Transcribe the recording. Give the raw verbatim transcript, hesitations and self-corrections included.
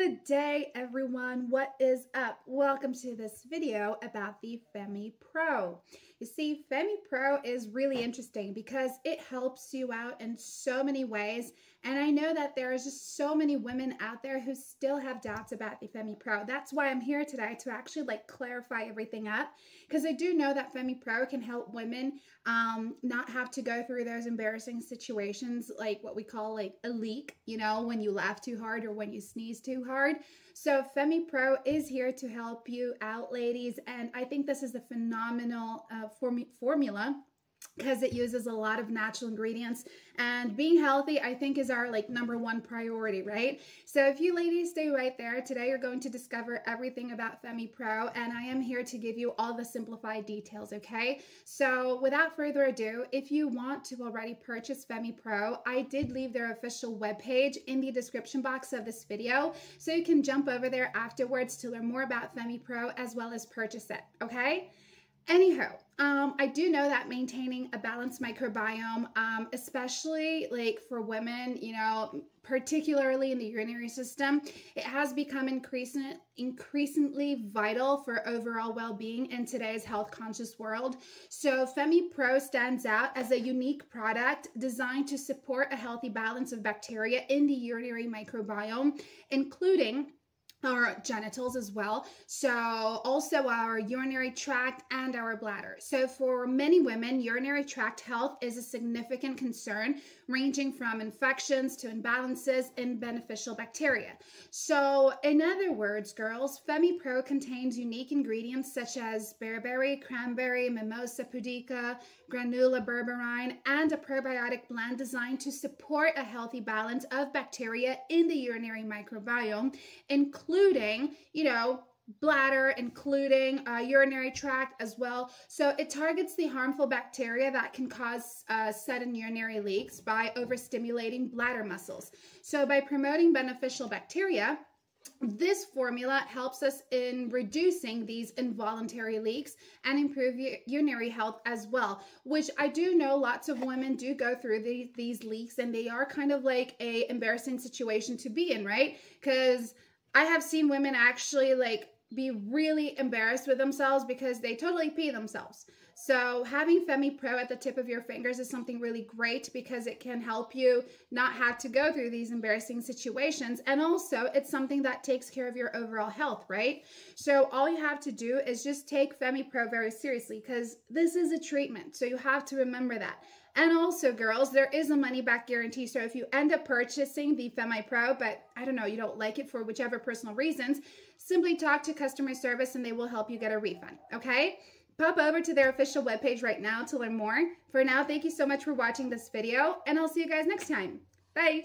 Good day, everyone. What is up? Welcome to this video about the Femi Pro. You see, Femi Pro is really interesting because it helps you out in so many ways. And I know that there are just so many women out there who still have doubts about the Femi Pro. That's why I'm here today, to actually like clarify everything up, because I do know that Femi Pro can help women um, not have to go through those embarrassing situations, like what we call like a leak, you know, when you laugh too hard or when you sneeze too hard. Hard. So Femi Pro is here to help you out, ladies, and I think this is a phenomenal uh, form formula because it uses a lot of natural ingredients, and being healthy I think is our like number one priority, right? So if you ladies stay right there, today you're going to discover everything about Femi Pro, and I am here to give you all the simplified details, okay? So without further ado, if you want to already purchase Femi Pro, I did leave their official webpage in the description box of this video, so you can jump over there afterwards to learn more about Femi Pro as well as purchase it, okay? Anyhow, um, I do know that maintaining a balanced microbiome, um, especially like for women, you know, particularly in the urinary system, it has become increasing, increasingly vital for overall well-being in today's health-conscious world. So Femi Pro stands out as a unique product designed to support a healthy balance of bacteria in the urinary microbiome, including our genitals as well, so also our urinary tract and our bladder. So for many women, urinary tract health is a significant concern, ranging from infections to imbalances in beneficial bacteria. So in other words, girls, Femi Pro contains unique ingredients such as Bearberry, Cranberry, Mimosa Pudica, Granula, Berberine, and a probiotic blend designed to support a healthy balance of bacteria in the urinary microbiome, including including, you know, bladder, including uh, urinary tract as well. So it targets the harmful bacteria that can cause uh, sudden urinary leaks by overstimulating bladder muscles. So by promoting beneficial bacteria, this formula helps us in reducing these involuntary leaks and improve urinary health as well, which I do know lots of women do go through these, these leaks, and they are kind of like a embarrassing situation to be in, right? Because I have seen women actually like be really embarrassed with themselves because they totally pee themselves. So having Femi Pro at the tip of your fingers is something really great because it can help you not have to go through these embarrassing situations. And also it's something that takes care of your overall health, right? So all you have to do is just take Femi Pro very seriously, because this is a treatment. So you have to remember that. And also, girls, there is a money-back guarantee. So if you end up purchasing the Femi Pro, but I don't know, you don't like it for whichever personal reasons, simply talk to customer service and they will help you get a refund, okay? Pop over to their official webpage right now to learn more. For now, thank you so much for watching this video, and I'll see you guys next time. Bye!